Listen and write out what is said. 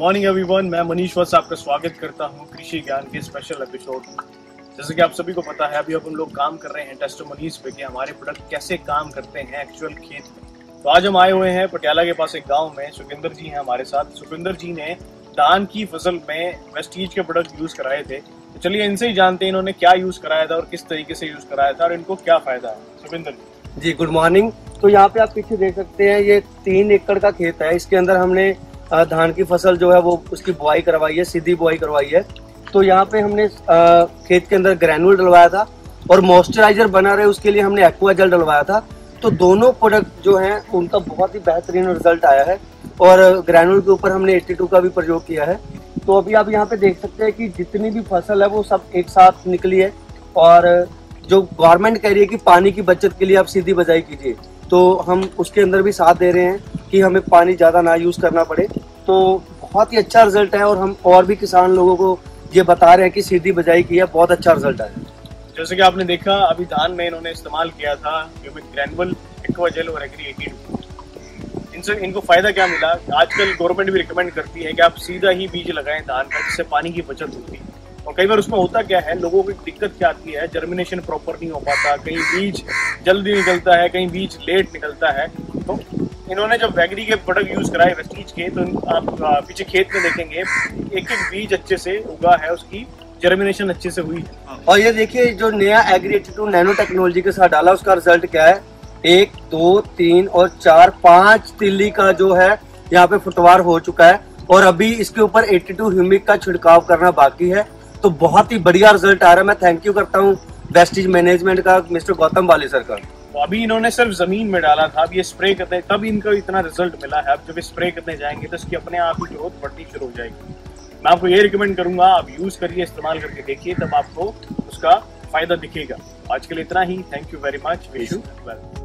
Morning everyone, मैं मनीष वास आपका स्वागत करता हूं कृषि ज्ञान के स्पेशल एपिसोड में। जैसे कि आप सभी को पता है, अभी हम लोग काम कर रहे हैं टेस्टोमनीज पे कि हमारे प्रोडक्ट कैसे काम करते हैं एक्चुअल खेत में। तो आज हम आए हुए हैं पटियाला के पास एक गांव में। सुखिंदर जी हैं हमारे साथ। सुखिंदर जी ने धान की फसल में वेस्टीज के प्रोडक्ट यूज कराए थे, तो चलिए इनसे ही जानते हैं इन्होंने क्या यूज कराया था और किस तरीके से यूज कराया था और इनको क्या फायदा है। Sukhinder ji good morning. तो यहाँ पे आप पीछे देख सकते हैं, ये 3 एकड़ का खेत है। इसके अंदर हमने धान की फसल जो है वो उसकी बुआई करवाई है, सीधी बुआई करवाई है। तो यहाँ पे हमने खेत के अंदर ग्रैन्यूल डलवाया था और मॉइस्चराइजर बना रहे उसके लिए हमने एक्वा जल डलवाया था। तो दोनों प्रोडक्ट जो हैं उनका बहुत ही बेहतरीन रिजल्ट आया है और ग्रैन्यूल के ऊपर हमने 82 का भी प्रयोग किया है। तो अभी आप यहाँ पे देख सकते हैं कि जितनी भी फसल है वो सब एक साथ निकली है। और जो गवर्नमेंट कह रही है कि पानी की बचत के लिए आप सीधी बुआई कीजिए, तो हम उसके अंदर भी साथ दे रहे हैं कि हमें पानी ज़्यादा ना यूज़ करना पड़े। तो बहुत ही अच्छा रिजल्ट है और हम और भी किसान लोगों को ये बता रहे हैं कि सीधी बुआई की है, बहुत अच्छा रिजल्ट है। जैसे कि आपने देखा, अभी धान में इन्होंने इस्तेमाल किया था ह्यूमिक ग्रैन्यूल, एक्वा जेल और एग्री82। इनसे इनको फ़ायदा क्या मिला? आजकल गवर्नमेंट भी रिकमेंड करती है कि आप सीधा ही बीज लगाएं धान का, जिससे पानी की बचत होती है। और कई बार उसमें होता क्या है, लोगों की दिक्कत क्या आती है, जर्मिनेशन प्रॉपर नहीं हो पाता, कहीं बीज जल्दी निकलता है, कहीं बीज लेट निकलता है। तो इन्होंने जब वैग्री के प्रोडक्ट यूज़ कराए वेस्टीज के, तो आप पीछे खेत में देखेंगे एक एक बीज अच्छे से उगा है, उसकी जर्मिनेशन अच्छे से हुई। और ये देखिए जो नया एग्री82 नैनो टेक्नोलॉजी के साथ डाला, उसका रिजल्ट क्या है। 1, 2, 3 और 4, 5 तिल्ली का जो है यहाँ पे फुटवार हो चुका है और अभी इसके ऊपर 82 ह्यूमिक का छिड़काव करना बाकी है। तो बहुत ही बढ़िया रिजल्ट आ रहा है। मैं थैंक यू करता हूँ वेस्टीज मैनेजमेंट का, मिस्टर गौतम वाले सर का। तो अभी इन्होंने सिर्फ जमीन में डाला था, अब ये स्प्रे करते हैं तब इनका इतना रिजल्ट मिला है। अब जब स्प्रे करने जाएंगे तो इसकी अपने आप ही ग्रोथ बढ़नी शुरू हो जाएगी। मैं आपको ये रिकमेंड करूंगा, आप यूज करिए, इस्तेमाल करके देखिए, तब आपको उसका फायदा दिखेगा। आज के लिए इतना ही। Thank you very much.